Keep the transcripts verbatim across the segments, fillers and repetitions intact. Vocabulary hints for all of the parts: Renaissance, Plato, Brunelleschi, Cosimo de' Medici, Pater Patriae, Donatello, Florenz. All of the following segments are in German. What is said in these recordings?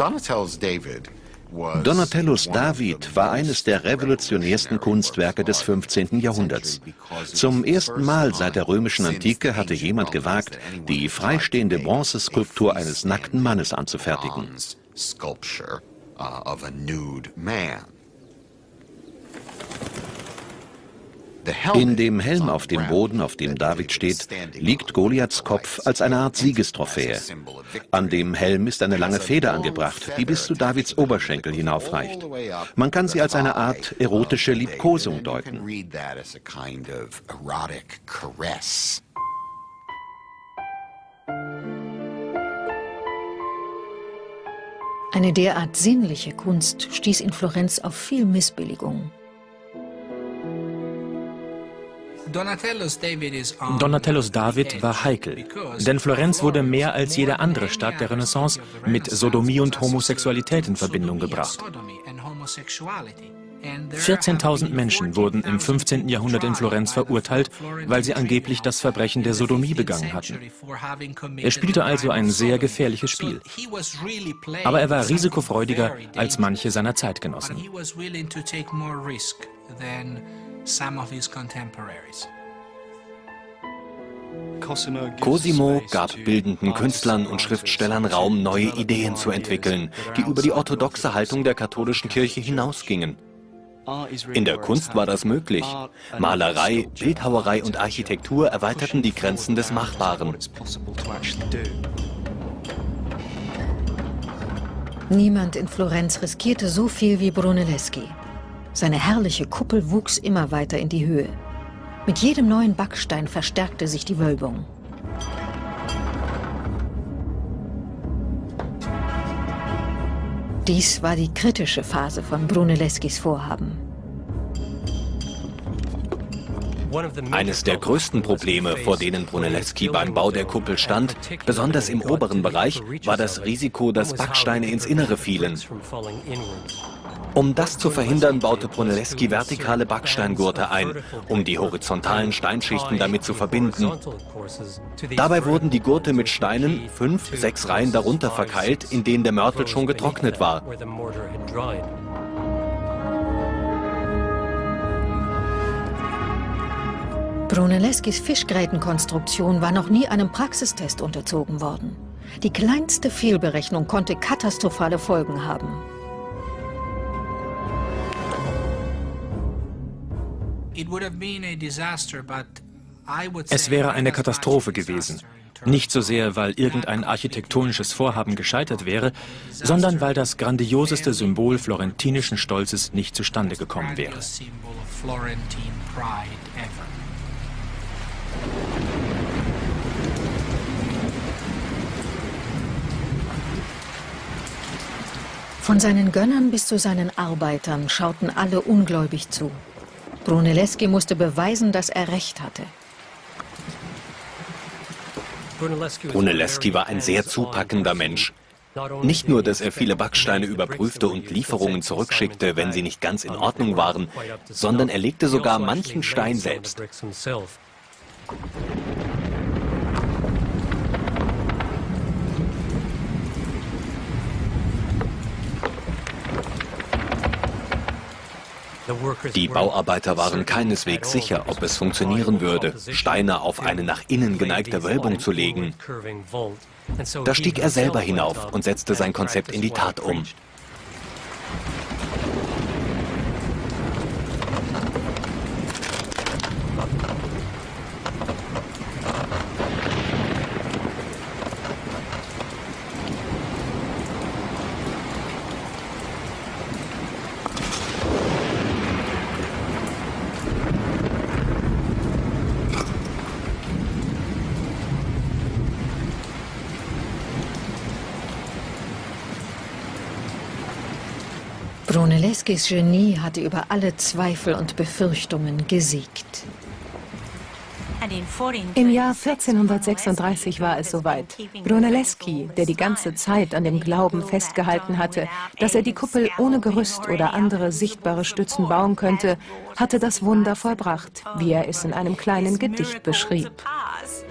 Donatellos David war eines der revolutionärsten Kunstwerke des fünfzehnten Jahrhunderts. Zum ersten Mal seit der römischen Antike hatte jemand gewagt, die freistehende Bronzeskulptur eines nackten Mannes anzufertigen. In dem Helm auf dem Boden, auf dem David steht, liegt Goliaths Kopf als eine Art Siegestrophäe. An dem Helm ist eine lange Feder angebracht, die bis zu Davids Oberschenkel hinaufreicht. Man kann sie als eine Art erotische Liebkosung deuten. Eine derart sinnliche Kunst stieß in Florenz auf viel Missbilligung. Donatellos David war heikel, denn Florenz wurde mehr als jede andere Stadt der Renaissance mit Sodomie und Homosexualität in Verbindung gebracht. vierzehntausend Menschen wurden im fünfzehnten Jahrhundert in Florenz verurteilt, weil sie angeblich das Verbrechen der Sodomie begangen hatten. Er spielte also ein sehr gefährliches Spiel. Aber er war risikofreudiger als manche seiner Zeitgenossen. Cosimo gab bildenden Künstlern und Schriftstellern Raum, neue Ideen zu entwickeln, die über die orthodoxe Haltung der katholischen Kirche hinausgingen. In der Kunst war das möglich. Malerei, Bildhauerei und Architektur erweiterten die Grenzen des Machbaren. Niemand in Florenz riskierte so viel wie Brunelleschi. Seine herrliche Kuppel wuchs immer weiter in die Höhe. Mit jedem neuen Backstein verstärkte sich die Wölbung. Dies war die kritische Phase von Brunelleschis Vorhaben. Eines der größten Probleme, vor denen Brunelleschi beim Bau der Kuppel stand, besonders im oberen Bereich, war das Risiko, dass Backsteine ins Innere fielen. Um das zu verhindern, baute Brunelleschi vertikale Backsteingurte ein, um die horizontalen Steinschichten damit zu verbinden. Dabei wurden die Gurte mit Steinen fünf, sechs Reihen darunter verkeilt, in denen der Mörtel schon getrocknet war. Brunelleschis Fischgrätenkonstruktion war noch nie einem Praxistest unterzogen worden. Die kleinste Fehlberechnung konnte katastrophale Folgen haben. Es wäre eine Katastrophe gewesen. Nicht so sehr, weil irgendein architektonisches Vorhaben gescheitert wäre, sondern weil das grandioseste Symbol florentinischen Stolzes nicht zustande gekommen wäre. Von seinen Gönnern bis zu seinen Arbeitern schauten alle ungläubig zu. Brunelleschi musste beweisen, dass er recht hatte. Brunelleschi war ein sehr zupackender Mensch. Nicht nur, dass er viele Backsteine überprüfte und Lieferungen zurückschickte, wenn sie nicht ganz in Ordnung waren, sondern er legte sogar manchen Stein selbst. Die Bauarbeiter waren keineswegs sicher, ob es funktionieren würde, Steine auf eine nach innen geneigte Wölbung zu legen. Da stieg er selber hinauf und setzte sein Konzept in die Tat um. Brunelleskis Genie hatte über alle Zweifel und Befürchtungen gesiegt. Im Jahr vierzehnhundertsechsunddreißig war es soweit. Brunelleschi, der die ganze Zeit an dem Glauben festgehalten hatte, dass er die Kuppel ohne Gerüst oder andere sichtbare Stützen bauen könnte, hatte das Wunder vollbracht, wie er es in einem kleinen Gedicht beschrieb. Halleluja,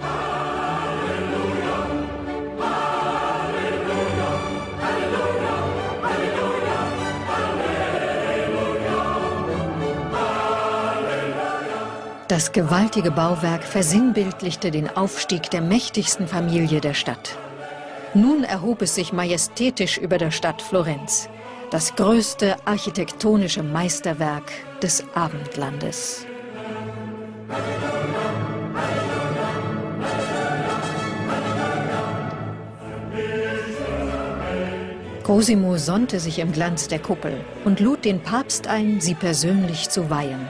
Halleluja, Halleluja. Das gewaltige Bauwerk versinnbildlichte den Aufstieg der mächtigsten Familie der Stadt. Nun erhob es sich majestätisch über der Stadt Florenz, das größte architektonische Meisterwerk des Abendlandes. Cosimo sonnte sich im Glanz der Kuppel und lud den Papst ein, sie persönlich zu weihen.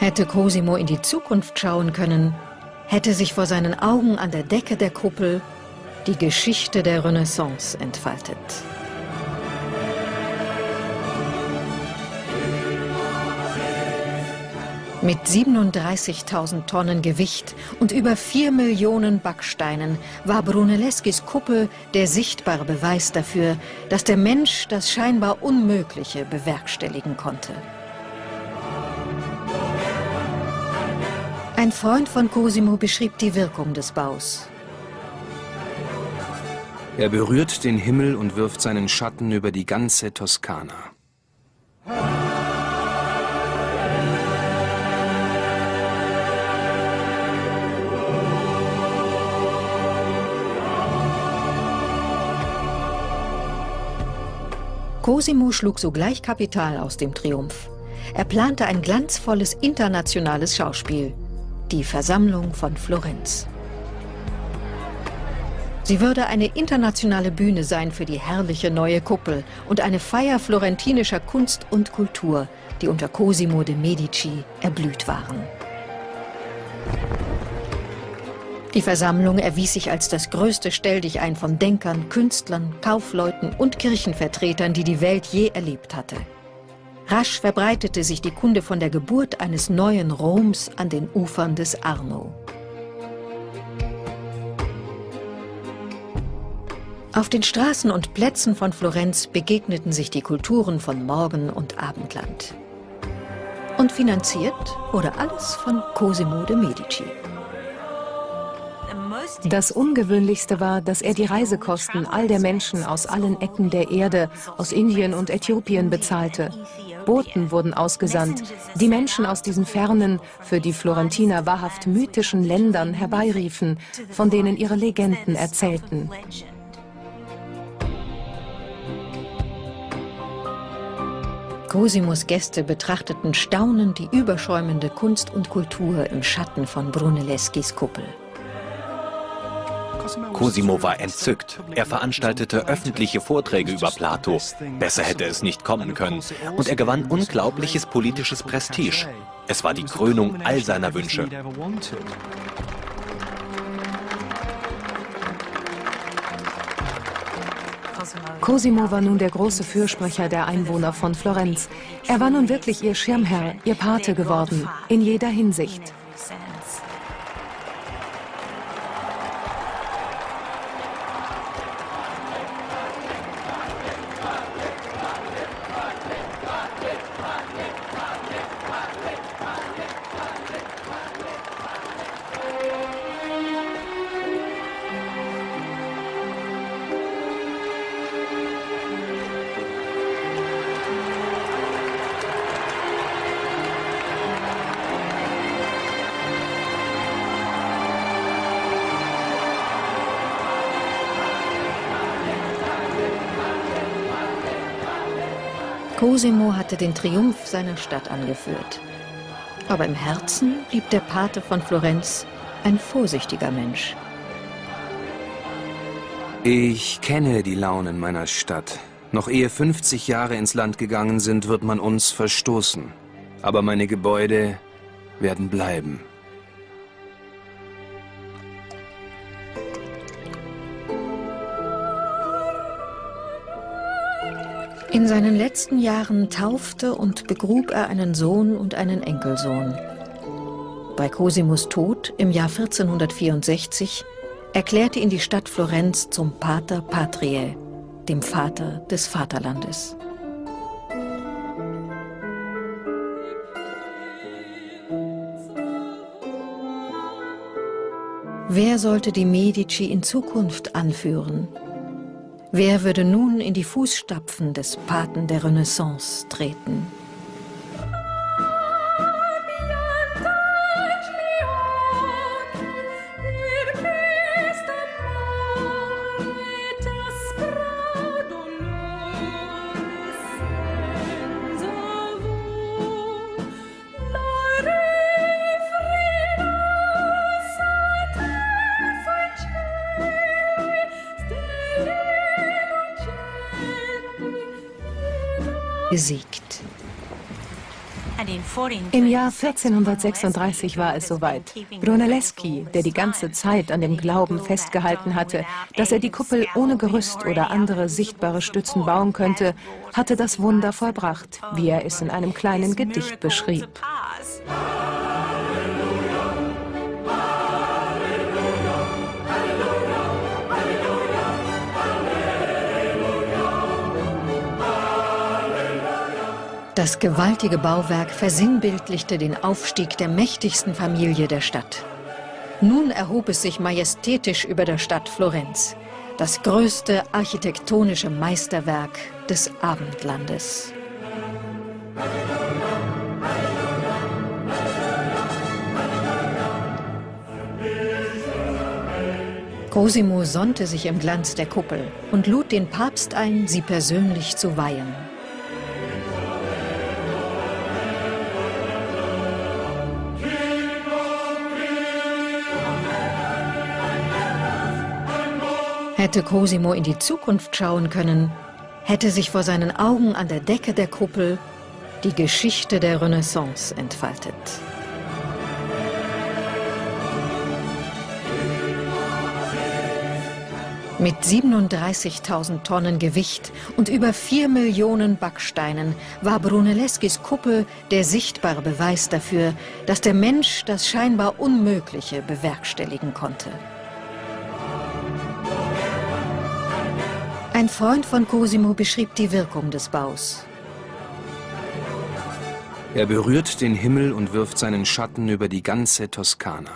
Hätte Cosimo in die Zukunft schauen können, hätte sich vor seinen Augen an der Decke der Kuppel die Geschichte der Renaissance entfaltet. Mit siebenunddreißigtausend Tonnen Gewicht und über vier Millionen Backsteinen war Brunelleschis Kuppel der sichtbare Beweis dafür, dass der Mensch das scheinbar Unmögliche bewerkstelligen konnte. Ein Freund von Cosimo beschrieb die Wirkung des Baus. Er berührt den Himmel und wirft seinen Schatten über die ganze Toskana. Cosimo schlug sogleich Kapital aus dem Triumph. Er plante ein glanzvolles internationales Schauspiel, die Versammlung von Florenz. Sie würde eine internationale Bühne sein für die herrliche neue Kuppel und eine Feier florentinischer Kunst und Kultur, die unter Cosimo de' Medici erblüht waren. Die Versammlung erwies sich als das größte Stelldichein von Denkern, Künstlern, Kaufleuten und Kirchenvertretern, die die Welt je erlebt hatte. Rasch verbreitete sich die Kunde von der Geburt eines neuen Roms an den Ufern des Arno. Auf den Straßen und Plätzen von Florenz begegneten sich die Kulturen von Morgen- und Abendland. Und finanziert wurde alles von Cosimo de' Medici. Das Ungewöhnlichste war, dass er die Reisekosten all der Menschen aus allen Ecken der Erde, aus Indien und Äthiopien bezahlte. Boten wurden ausgesandt, die Menschen aus diesen fernen, für die Florentiner wahrhaft mythischen Ländern herbeiriefen, von denen ihre Legenden erzählten. Cosimos Gäste betrachteten staunend die überschäumende Kunst und Kultur im Schatten von Brunelleschis Kuppel. Cosimo war entzückt. Er veranstaltete öffentliche Vorträge über Plato. Besser hätte es nicht kommen können. Und er gewann unglaubliches politisches Prestige. Es war die Krönung all seiner Wünsche. Cosimo war nun der große Fürsprecher der Einwohner von Florenz. Er war nun wirklich ihr Schirmherr, ihr Pate geworden, in jeder Hinsicht. Cosimo hatte den Triumph seiner Stadt angeführt. Aber im Herzen blieb der Pate von Florenz ein vorsichtiger Mensch. Ich kenne die Launen meiner Stadt. Noch ehe fünfzig Jahre ins Land gegangen sind, wird man uns verstoßen. Aber meine Gebäude werden bleiben. In seinen letzten Jahren taufte und begrub er einen Sohn und einen Enkelsohn. Bei Cosimos Tod im Jahr vierzehnhundertvierundsechzig erklärte ihn die Stadt Florenz zum Pater Patriae, dem Vater des Vaterlandes. Wer sollte die Medici in Zukunft anführen? Wer würde nun in die Fußstapfen des Paten der Renaissance treten? Gesiegt. Im Jahr vierzehnhundertsechsunddreißig war es soweit. Brunelleschi, der die ganze Zeit an dem Glauben festgehalten hatte, dass er die Kuppel ohne Gerüst oder andere sichtbare Stützen bauen könnte, hatte das Wunder vollbracht, wie er es in einem kleinen Gedicht beschrieb. Das gewaltige Bauwerk versinnbildlichte den Aufstieg der mächtigsten Familie der Stadt. Nun erhob es sich majestätisch über der Stadt Florenz, das größte architektonische Meisterwerk des Abendlandes. Cosimo sonnte sich im Glanz der Kuppel und lud den Papst ein, sie persönlich zu weihen. Hätte Cosimo in die Zukunft schauen können, hätte sich vor seinen Augen an der Decke der Kuppel die Geschichte der Renaissance entfaltet. Mit siebenunddreißigtausend Tonnen Gewicht und über vier Millionen Backsteinen war Brunelleschis Kuppel der sichtbare Beweis dafür, dass der Mensch das scheinbar Unmögliche bewerkstelligen konnte. Ein Freund von Cosimo beschrieb die Wirkung des Baus. Er berührt den Himmel und wirft seinen Schatten über die ganze Toskana.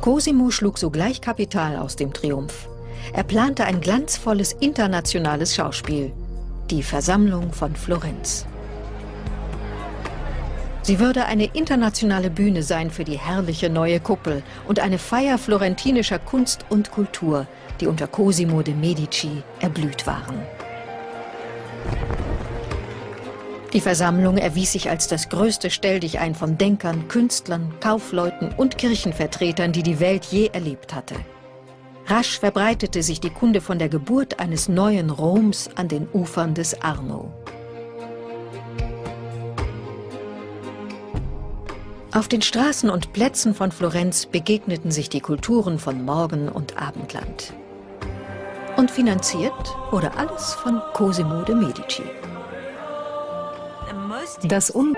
Cosimo schlug sogleich Kapital aus dem Triumph. Er plante ein glanzvolles internationales Schauspiel. Die Versammlung von Florenz. Sie würde eine internationale Bühne sein für die herrliche neue Kuppel und eine Feier florentinischer Kunst und Kultur, die unter Cosimo de' Medici erblüht waren. Die Versammlung erwies sich als das größte Stelldichein von Denkern, Künstlern, Kaufleuten und Kirchenvertretern, die die Welt je erlebt hatte. Rasch verbreitete sich die Kunde von der Geburt eines neuen Roms an den Ufern des Arno. Auf den Straßen und Plätzen von Florenz begegneten sich die Kulturen von Morgen- und Abendland. Und finanziert wurde alles von Cosimo de' Medici. Das Un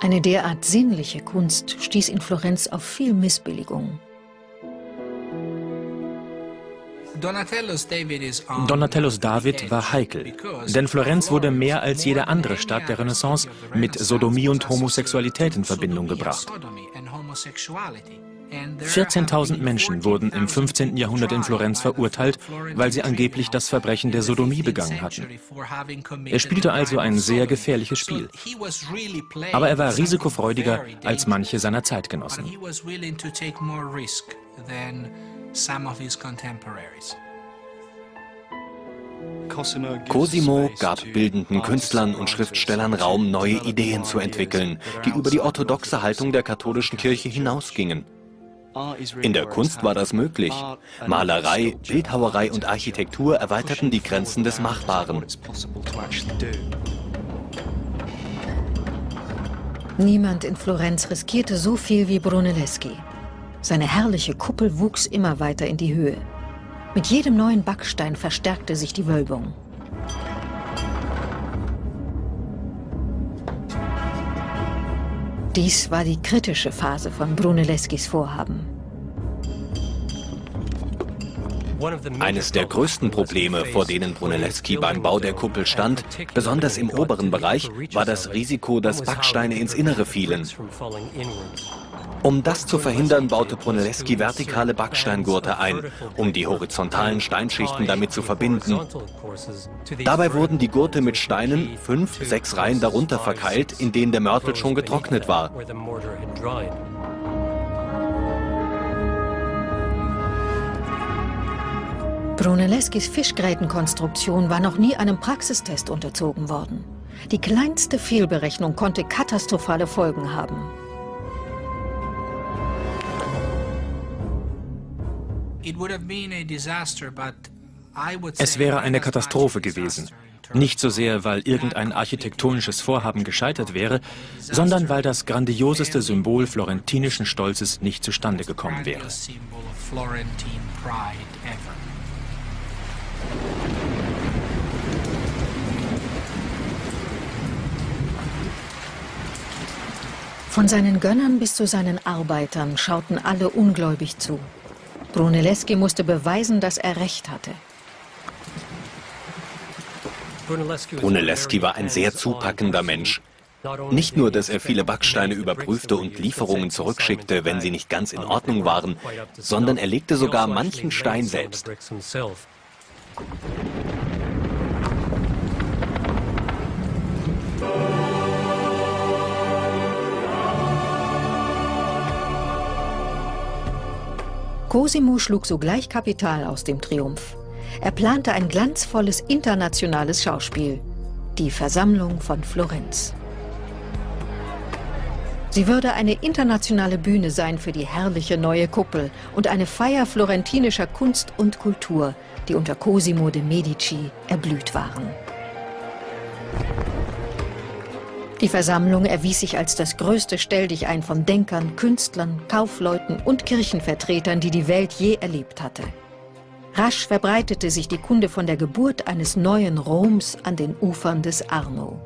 Eine derart sinnliche Kunst stieß in Florenz auf viel Missbilligung. Donatellos David war heikel, denn Florenz wurde mehr als jede andere Stadt der Renaissance mit Sodomie und Homosexualität in Verbindung gebracht. vierzehntausend Menschen wurden im fünfzehnten Jahrhundert in Florenz verurteilt, weil sie angeblich das Verbrechen der Sodomie begangen hatten. Er spielte also ein sehr gefährliches Spiel. Aber er war risikofreudiger als manche seiner Zeitgenossen. Cosimo gab bildenden Künstlern und Schriftstellern Raum, neue Ideen zu entwickeln, die über die orthodoxe Haltung der katholischen Kirche hinausgingen. In der Kunst war das möglich. Malerei, Bildhauerei und Architektur erweiterten die Grenzen des Machbaren. Niemand in Florenz riskierte so viel wie Brunelleschi. Seine herrliche Kuppel wuchs immer weiter in die Höhe. Mit jedem neuen Backstein verstärkte sich die Wölbung. Dies war die kritische Phase von Brunelleschis Vorhaben. Eines der größten Probleme, vor denen Brunelleschi beim Bau der Kuppel stand, besonders im oberen Bereich, war das Risiko, dass Backsteine ins Innere fielen. Um das zu verhindern, baute Brunelleschi vertikale Backsteingurte ein, um die horizontalen Steinschichten damit zu verbinden. Dabei wurden die Gurte mit Steinen fünf, sechs Reihen darunter verkeilt, in denen der Mörtel schon getrocknet war. Brunelleschis Fischgrätenkonstruktion war noch nie einem Praxistest unterzogen worden. Die kleinste Fehlberechnung konnte katastrophale Folgen haben. Es wäre eine Katastrophe gewesen. Nicht so sehr, weil irgendein architektonisches Vorhaben gescheitert wäre, sondern weil das grandioseste Symbol florentinischen Stolzes nicht zustande gekommen wäre. Von seinen Gönnern bis zu seinen Arbeitern schauten alle ungläubig zu. Brunelleschi musste beweisen, dass er recht hatte. Brunelleschi war ein sehr zupackender Mensch. Nicht nur, dass er viele Backsteine überprüfte und Lieferungen zurückschickte, wenn sie nicht ganz in Ordnung waren, sondern er legte sogar manchen Stein selbst. Cosimo schlug sogleich Kapital aus dem Triumph. Er plante ein glanzvolles internationales Schauspiel, die Versammlung von Florenz. Sie würde eine internationale Bühne sein für die herrliche neue Kuppel und eine Feier florentinischer Kunst und Kultur, die unter Cosimo de' Medici erblüht waren. Die Versammlung erwies sich als das größte Stelldichein von Denkern, Künstlern, Kaufleuten und Kirchenvertretern, die die Welt je erlebt hatte. Rasch verbreitete sich die Kunde von der Geburt eines neuen Roms an den Ufern des Arno.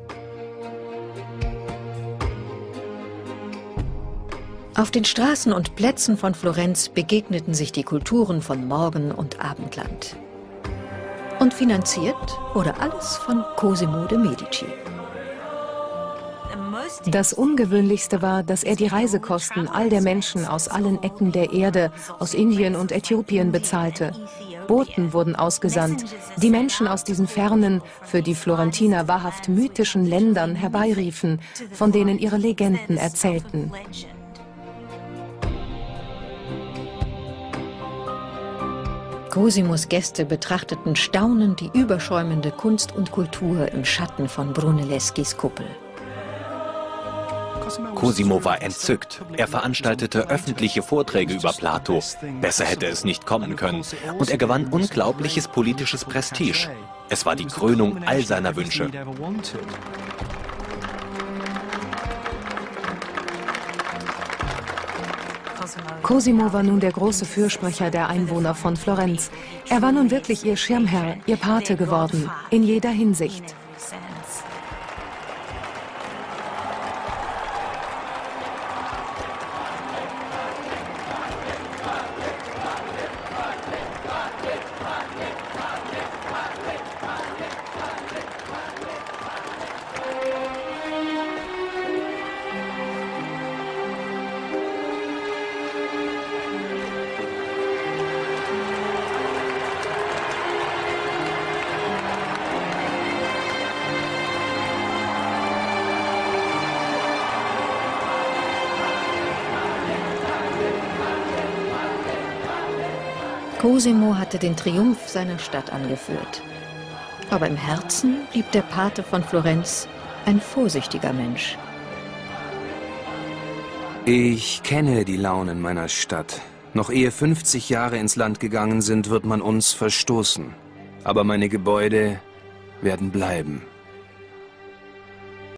Auf den Straßen und Plätzen von Florenz begegneten sich die Kulturen von Morgen- und Abendland. Und finanziert wurde alles von Cosimo de' Medici. Das Ungewöhnlichste war, dass er die Reisekosten all der Menschen aus allen Ecken der Erde, aus Indien und Äthiopien bezahlte. Boten wurden ausgesandt, die Menschen aus diesen fernen, für die Florentiner wahrhaft mythischen Ländern herbeiriefen, von denen ihre Legenden erzählten. Cosimos Gäste betrachteten staunend die überschäumende Kunst und Kultur im Schatten von Brunelleschis Kuppel. Cosimo war entzückt. Er veranstaltete öffentliche Vorträge über Plato. Besser hätte es nicht kommen können. Und er gewann unglaubliches politisches Prestige. Es war die Krönung all seiner Wünsche. Cosimo war nun der große Fürsprecher der Einwohner von Florenz. Er war nun wirklich ihr Schirmherr, ihr Pate geworden, in jeder Hinsicht. Cosimo hatte den Triumph seiner Stadt angeführt. Aber im Herzen blieb der Pate von Florenz ein vorsichtiger Mensch. Ich kenne die Launen meiner Stadt. Noch ehe fünfzig Jahre ins Land gegangen sind, wird man uns verstoßen. Aber meine Gebäude werden bleiben.